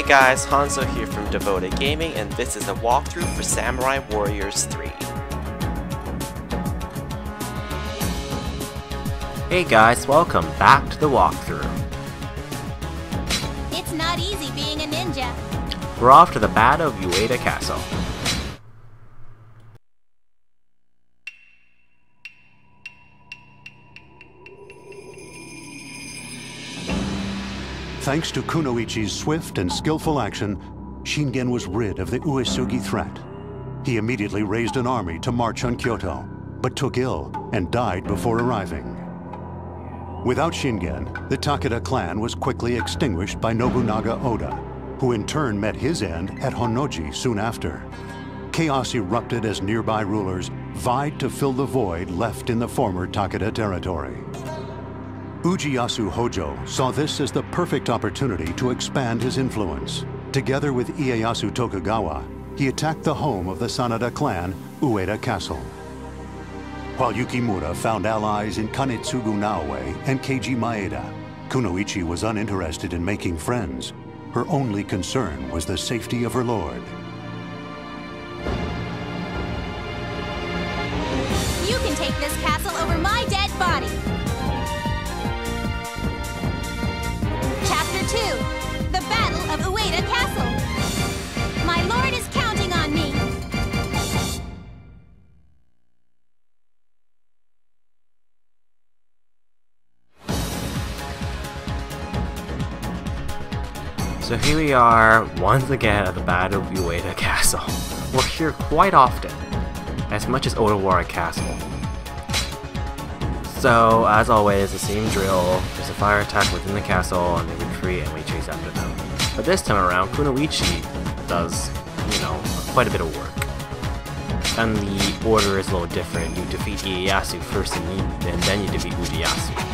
Hey guys, Hanzo here from Devoted Gaming, and this is a walkthrough for Samurai Warriors 3. Hey guys, welcome back to the walkthrough. It's not easy being a ninja. We're off to the Battle of Ueda Castle. Thanks to Kunoichi's swift and skillful action, Shingen was rid of the Uesugi threat. He immediately raised an army to march on Kyoto, but took ill and died before arriving. Without Shingen, the Takeda clan was quickly extinguished by Nobunaga Oda, who in turn met his end at Honnoji soon after. Chaos erupted as nearby rulers vied to fill the void left in the former Takeda territory. Ujiyasu Hojo saw this as the perfect opportunity to expand his influence. Together with Ieyasu Tokugawa, he attacked the home of the Sanada clan, Ueda Castle. While Yukimura found allies in Kanetsugu Naoe and Keiji Maeda, Kunoichi was uninterested in making friends. Her only concern was the safety of her lord. You can take this castle over my dead body! The Battle of Ueda Castle. My lord is counting on me. So here we are once again at the Battle of Ueda Castle. We're here quite often, as much as Odawara Castle. So, as always, the same drill, there's a fire attack within the castle, and they retreat and we chase after them. But this time around, Kunoichi does, you know, quite a bit of work. And the order is a little different. You defeat Ieyasu first, and then you defeat Ujiyasu.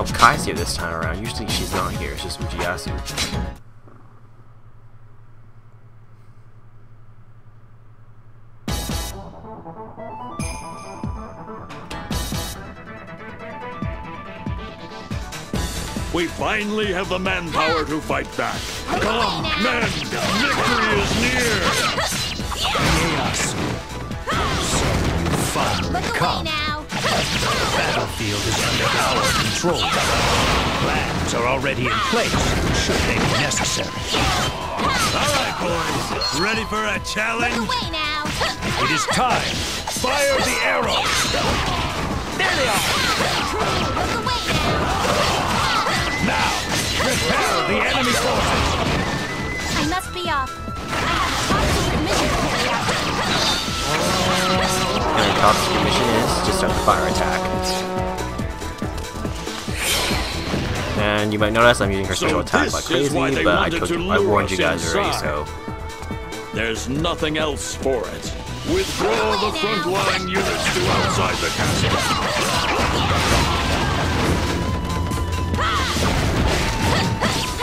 Oh, Kai's here this time around. Usually she's not here, it's just Ujiyasu. We finally have the manpower to fight back. Come, men! Victory is near! Chaos. So you finally come. The battlefield is under our control. Plans are already in place, should they be necessary. Alright, boys. Ready for a challenge? Look away now. It is time. Fire the arrows. There they are. Look away now. Now, repel the enemy forces. I must be off. I have to mission. And the top's mission is to start the fire attack. And you might notice I'm using her special attack like crazy, but I warned you guys already, so... There's nothing else for it. Withdraw the frontline units to outside the castle.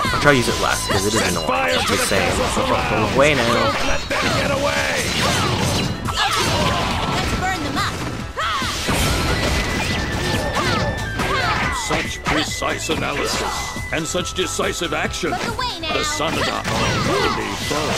I'll try to use it less, because it is annoying. It's just saying, go away now. Let them get away! Such precise analysis and such decisive action. The Sanada are really firm.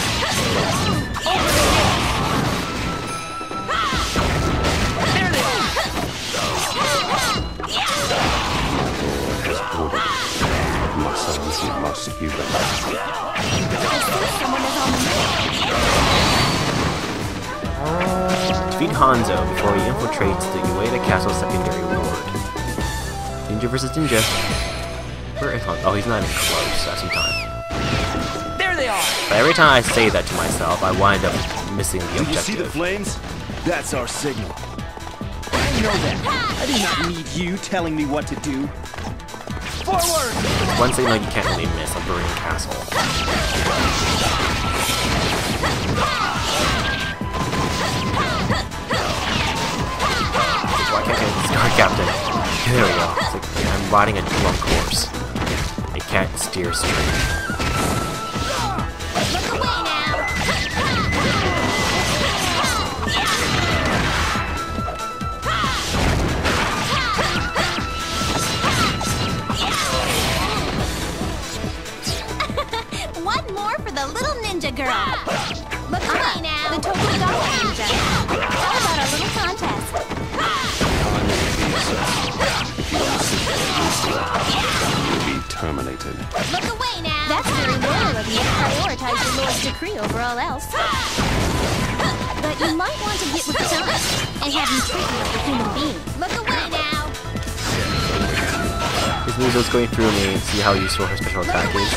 Defeat Hanzo before he infiltrates the Ueda Castle secondary ward. Ninja versus Ninja. Where is Hanzo? Oh, he's not even close. That's some time. There they are. But every time I say that to myself, I wind up missing the objective. Do you see the flames? That's our signal. I know that. I do not need you telling me what to do. Forward! It's one signal you can't really miss, like Burning Castle. Why can't I discard Captain? There we go. It's like, I'm when riding a drunk horse. It can't steer straight. Girl. Look at me now. The Tokugawa ninja. How about a little contest? You'll be terminated. Look away now. That's very loyal of you. Prioritize the Lord's decree over all else. But you might want to get with the time and have him treat you like a human being. Look away now. This ninja's going through me and see how useful her special attack is.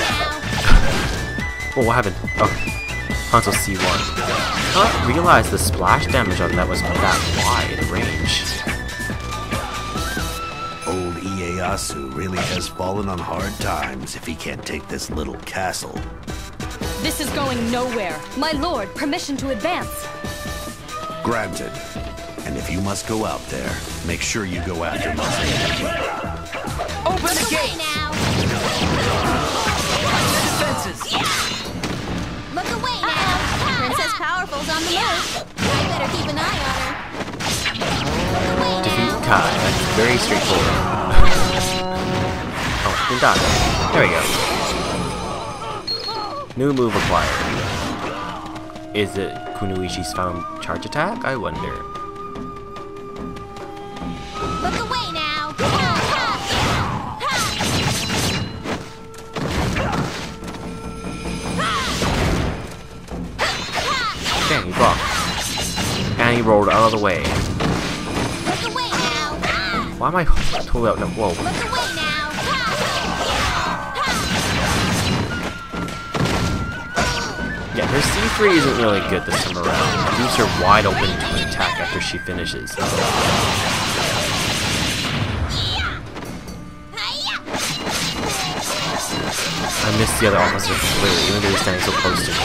Oh, what happened? Oh, Hanzo C1. I didn't realize the splash damage on that was not that wide range. Old Ieyasu really has fallen on hard times if he can't take this little castle. This is going nowhere. My lord, permission to advance. Granted. And if you must go out there, make sure you go after Mother. Open the gate now! Yeah! Look away now! Princess Powerful's on the move! I better keep an eye on her! Look away now! Defeat Kai. That's very straightforward. Oh, you're done. There we go. New move acquired. Is it Kunoichi's found charge attack? I wonder. Look away now! He blocked. And he rolled out of the way. Look away now. Why am I totally out now? Whoa. Look away now. Yeah, her C3 isn't really good this time around. It leaves her wide open to attack after she finishes. I missed the other officer completely, even though he's standing so close to me.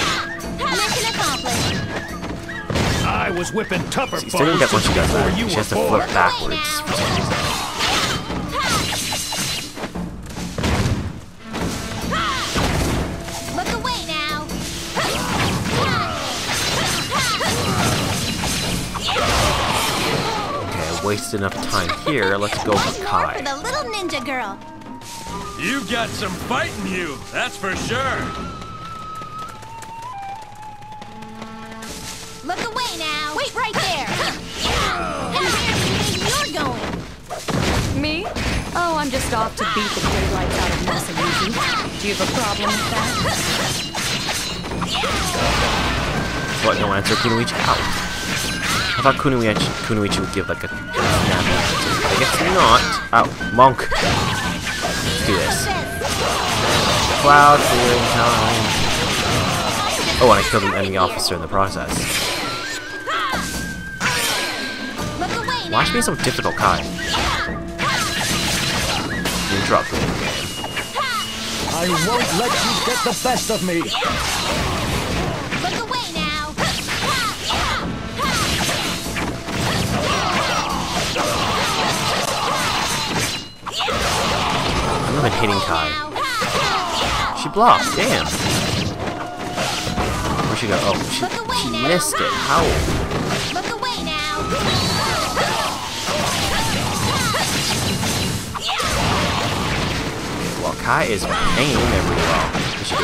I was whipping tougher bones before you were born. She still didn't get what she does that. She has to flip backwards. Look away now. Okay, I wasted enough time here. Let's go with Kai. The little ninja girl. You got some fight in you, that's for sure. Look away now! Wait right there! And where do you think you're going? Me? Oh, I'm just off to beat the daylights out of Masayuki. Do you have a problem with that? What, no answer, Kunoichi? Out. I thought Kunoichi would give like a snap. I guess not. Ow, monk. Let's do this. Cloud clearing time. Oh, and I killed an enemy officer in the process. Why should be so difficult, Kai? You dropped it. I won't let you get the best of me! Look away now! I'm not even hitting Kai. She blocked, damn! Where'd she go? Oh, she missed it. How? Look away now! Kai is playing every well. What she did.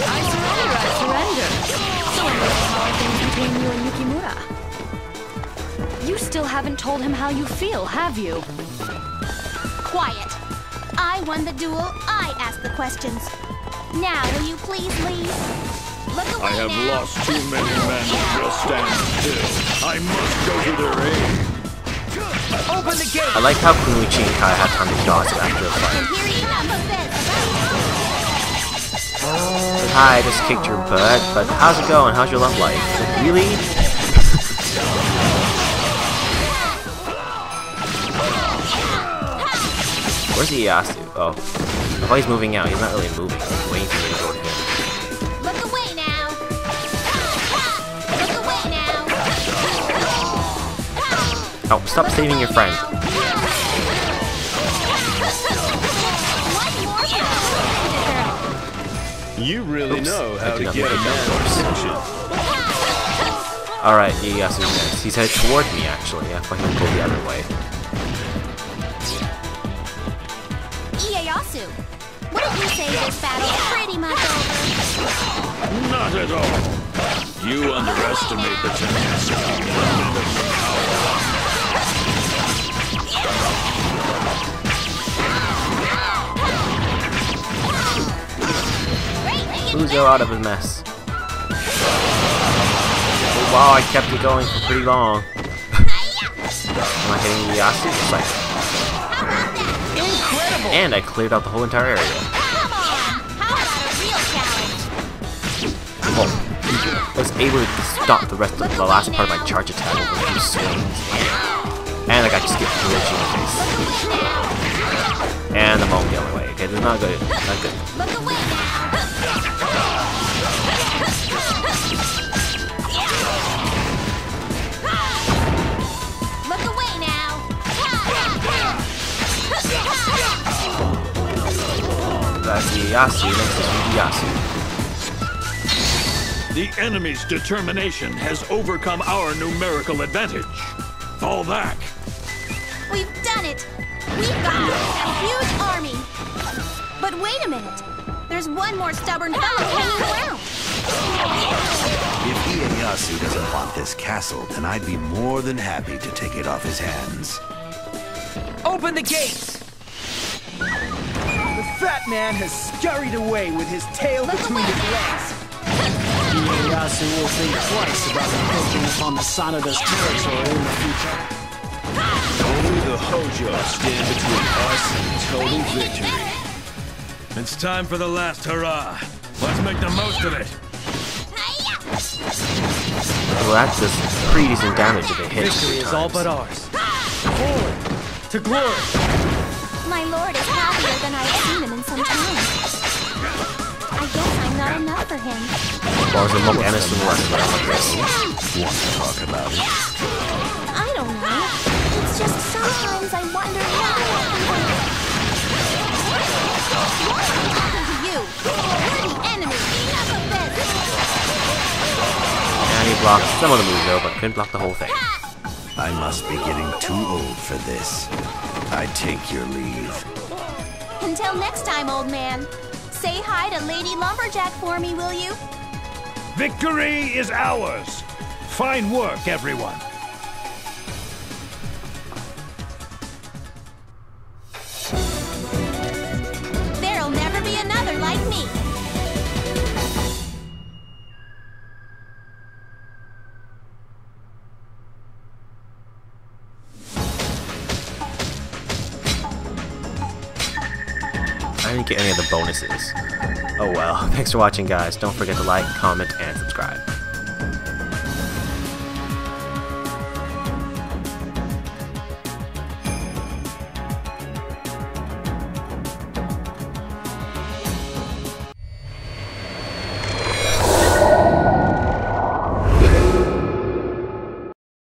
I surrender. So there's between you and Yukimura. You still haven't told him how you feel, have you? Quiet. I won the duel. I asked the questions. Now, will you please leave? I have lost too many men who will stand still. I must go to their aid. Open the gate. I like how Kunoichi and Kai had time to gossip after a fight. Hi, I just kicked your butt, but how's it going? How's your love life? Really? Where's Ieyasu? Oh, I thought he's moving out. He's not really moving. He's waiting for me to go to him. Look away now! Oh, stop saving your friend. You really know how to get a man's attention. Alright, Ieyasu next. He's headed toward me, actually. If I can go the other way. Ieyasu, what do you say this battle's pretty much over? Not at all. You underestimate the tenacity. Uzo out of a mess. Oh, wow, I kept it going for pretty long. Am I hitting Ieyasu? Just like that. Incredible! And I cleared out the whole entire area. Oh, I was able to stop the rest of the last part of my charge attack with a few swings. And I got to skip Kunoichi in the face. And I'm on the other way. Okay, this is not good. Not good. Look away now. That's Ieyasu next to Ujiyasu. The enemy's determination has overcome our numerical advantage. Fall back. We've done it. We've got a huge army. But wait a minute. There's one more stubborn fellow hanging around. If Ieyasu doesn't want this castle, then I'd be more than happy to take it off his hands. Open the gates! Fat man has scurried away with his tail between his legs. Ieyasu will think twice about approaching upon the Sanada's territory in the future. Only the Hojo stand between us and total victory. It's time for the last hurrah. Let's make the most of it. Well, that's just pretty decent damage if it hits. Victory is all but ours. Forward to glory. My lord is happier than I've seen him in some time. I guess I'm not enough for him. Well, there's a lot of innocent work about this. Want to talk about it? I don't know. It's just sometimes I wonder what happened to you. What happened to you? You're the enemy. Enough of this. And he blocked some of the moves though, but couldn't block the whole thing. I must be getting too old for this. I take your leave. Until next time, old man. Say hi to Lady Lumberjack for me, will you? Victory is ours. Fine work, everyone. There'll never be another like me. I didn't get any of the bonuses. Oh well, thanks for watching guys, don't forget to like, comment, and subscribe.